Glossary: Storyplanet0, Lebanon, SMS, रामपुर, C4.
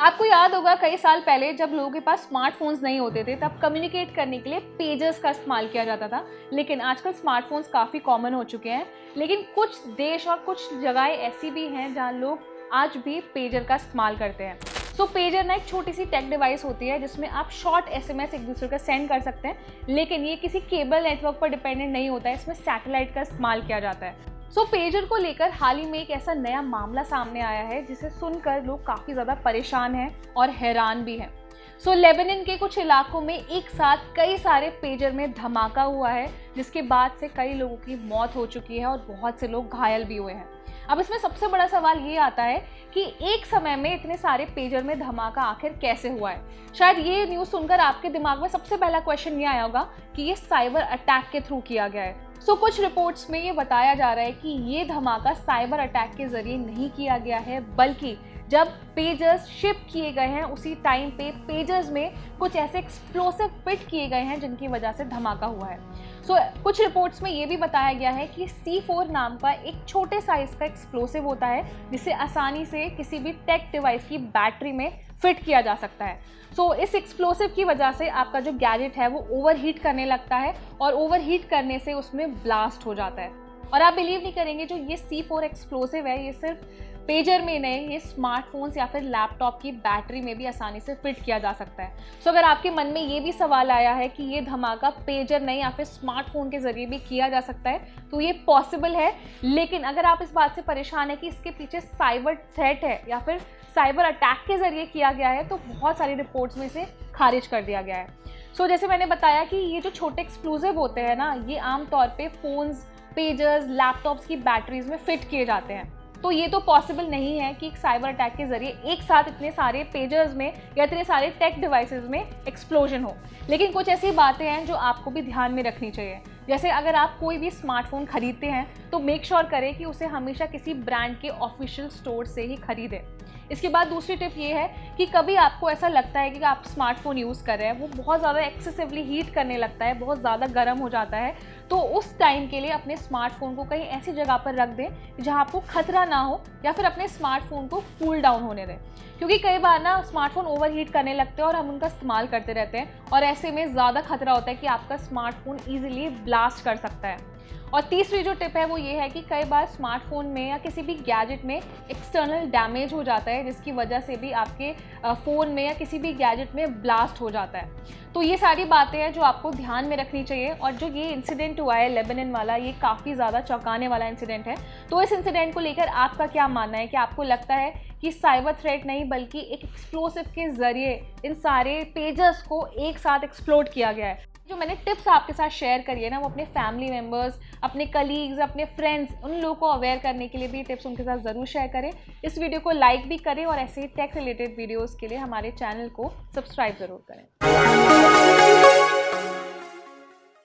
आपको याद होगा कई साल पहले जब लोगों के पास स्मार्टफोन्स नहीं होते थे तब कम्युनिकेट करने के लिए पेजेस का इस्तेमाल किया जाता था, लेकिन आजकल स्मार्टफोन्स काफ़ी कॉमन हो चुके हैं। लेकिन कुछ देश और कुछ जगहें ऐसी भी हैं जहां लोग आज भी पेजर का इस्तेमाल करते हैं। तो पेजर ना एक छोटी सी टेक डिवाइस होती है जिसमें आप शॉर्ट SMS एक दूसरे को सेंड कर सकते हैं, लेकिन ये किसी केबल नेटवर्क पर डिपेंडेंट नहीं होता है, इसमें सैटेलाइट का इस्तेमाल किया जाता है। पेजर को लेकर हाल ही में एक ऐसा नया मामला सामने आया है जिसे सुनकर लोग काफ़ी ज़्यादा परेशान हैं और हैरान भी हैं। लेबनान के कुछ इलाकों में एक साथ कई सारे पेजर में धमाका हुआ है जिसके बाद से कई लोगों की मौत हो चुकी है और बहुत से लोग घायल भी हुए हैं। अब इसमें सबसे बड़ा सवाल ये आता है कि एक समय में इतने सारे पेजर में धमाका आखिर कैसे हुआ है। शायद ये न्यूज़ सुनकर आपके दिमाग में सबसे पहला क्वेश्चन ये आया होगा कि ये साइबर अटैक के थ्रू किया गया है। कुछ रिपोर्ट्स में ये बताया जा रहा है कि ये धमाका साइबर अटैक के जरिए नहीं किया गया है, बल्कि जब पेजर्स शिप किए गए हैं उसी टाइम पे पेजर्स में कुछ ऐसे एक्सप्लोसिव फिट किए गए हैं जिनकी वजह से धमाका हुआ है। कुछ रिपोर्ट्स में ये भी बताया गया है कि C4 नाम का एक छोटे साइज का एक्सप्लोसिव होता है जिसे आसानी से किसी भी टेक डिवाइस की बैटरी में फिट किया जा सकता है। इस एक्सप्लोसिव की वजह से आपका जो गैजेट है वो ओवरहीट करने लगता है और ओवरहीट करने से उसमें ब्लास्ट हो जाता है। और आप बिलीव नहीं करेंगे, जो ये C4 एक्सप्लोसिव है ये सिर्फ पेजर में नहीं, ये स्मार्टफोन्स या फिर लैपटॉप की बैटरी में भी आसानी से फिट किया जा सकता है। अगर आपके मन में ये भी सवाल आया है कि ये धमाका पेजर नहीं या फिर स्मार्टफोन के जरिए भी किया जा सकता है, तो ये पॉसिबल है। लेकिन अगर आप इस बात से परेशान है कि इसके पीछे साइबर थ्रेट है या फिर साइबर अटैक के जरिए किया गया है, तो बहुत सारी रिपोर्ट्स में इसे खारिज कर दिया गया है। जैसे मैंने बताया कि ये जो छोटे एक्सप्लोसिव होते हैं ना, ये आमतौर पर फ़ोन्स, पेजर्स, लैपटॉप्स की बैटरीज में फिट किए जाते हैं। तो ये तो पॉसिबल नहीं है कि एक साइबर अटैक के जरिए एक साथ इतने सारे पेजर्स में या इतने सारे टेक डिवाइसेस में एक्सप्लोजन हो। लेकिन कुछ ऐसी बातें हैं जो आपको भी ध्यान में रखनी चाहिए। जैसे अगर आप कोई भी स्मार्टफोन खरीदते हैं तो मेक श्योर करें कि उसे हमेशा किसी ब्रांड के ऑफिशियल स्टोर से ही खरीदें। इसके बाद दूसरी टिप ये है कि कभी आपको ऐसा लगता है कि आप स्मार्टफोन यूज़ कर रहे हैं, वो बहुत ज़्यादा एक्सेसिवली हीट करने लगता है, बहुत ज़्यादा गर्म हो जाता है, तो उस टाइम के लिए अपने स्मार्टफोन को कहीं ऐसी जगह पर रख दें जहां आपको खतरा ना हो, या फिर अपने स्मार्टफोन को कूल डाउन होने दें। क्योंकि कई बार ना स्मार्टफोन ओवरहीट करने लगते हैं और हम उनका इस्तेमाल करते रहते हैं, और ऐसे में ज़्यादा खतरा होता है कि आपका स्मार्टफोन ईजिली ब्लास्ट कर सकता है। और तीसरी जो टिप है वो ये है कि कई बार स्मार्टफोन में या किसी भी गैजेट में एक्सटर्नल डैमेज हो जाता है जिसकी वजह से भी आपके फ़ोन में या किसी भी गैजेट में ब्लास्ट हो जाता है। तो ये सारी बातें हैं जो आपको ध्यान में रखनी चाहिए। और जो ये इंसिडेंट हुआ है लेबनान वाला, ये काफ़ी ज़्यादा चौंकाने वाला इंसिडेंट है। तो इस इंसिडेंट को लेकर आपका क्या मानना है? कि आपको लगता है कि साइबर थ्रेट नहीं बल्कि एक एक्सप्लोसिव के ज़रिए इन सारे पेजेस को एक साथ एक्सप्लोड किया गया है? जो मैंने टिप्स आपके साथ शेयर करी है ना, वो अपने फैमिली मेम्बर्स, अपने कलीग्स, अपने फ्रेंड्स, उन लोगों को अवेयर करने के लिए भी टिप्स उनके साथ ज़रूर शेयर करें। इस वीडियो को लाइक भी करें और ऐसे ही टेक रिलेटेड वीडियोस के लिए हमारे चैनल को सब्सक्राइब ज़रूर करें।